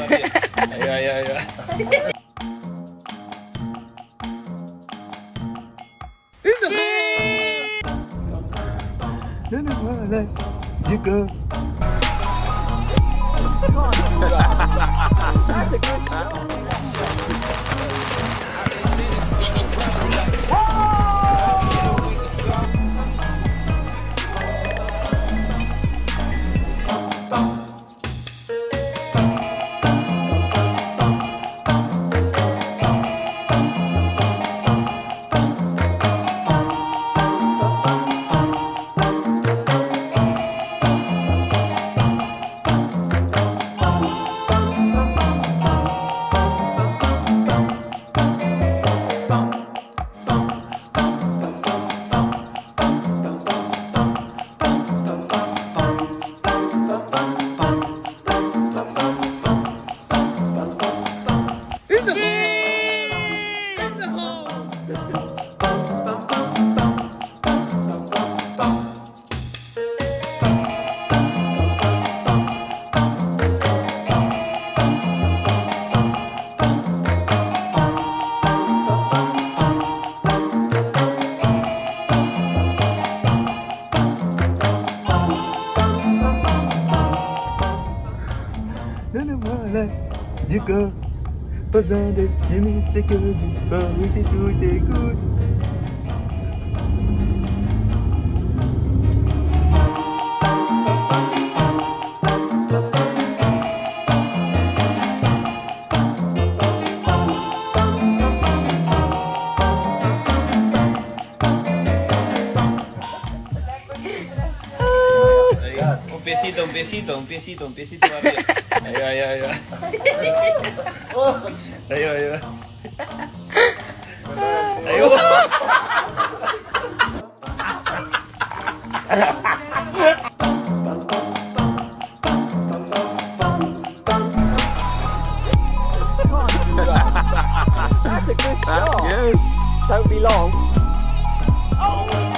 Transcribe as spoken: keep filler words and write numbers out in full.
Ayo, ayo, ayo. It's a no, no, no, no. You go. That's a good one. You go, but then the Jimmy securities, but we see do they good. Un piecito, un piecito, un piecito, un piecito arriba. Ahí va, ahí va, ahí va. Ahí va, ahí va. Ahí va. That's a good shot. Yes. Don't be long. Oh.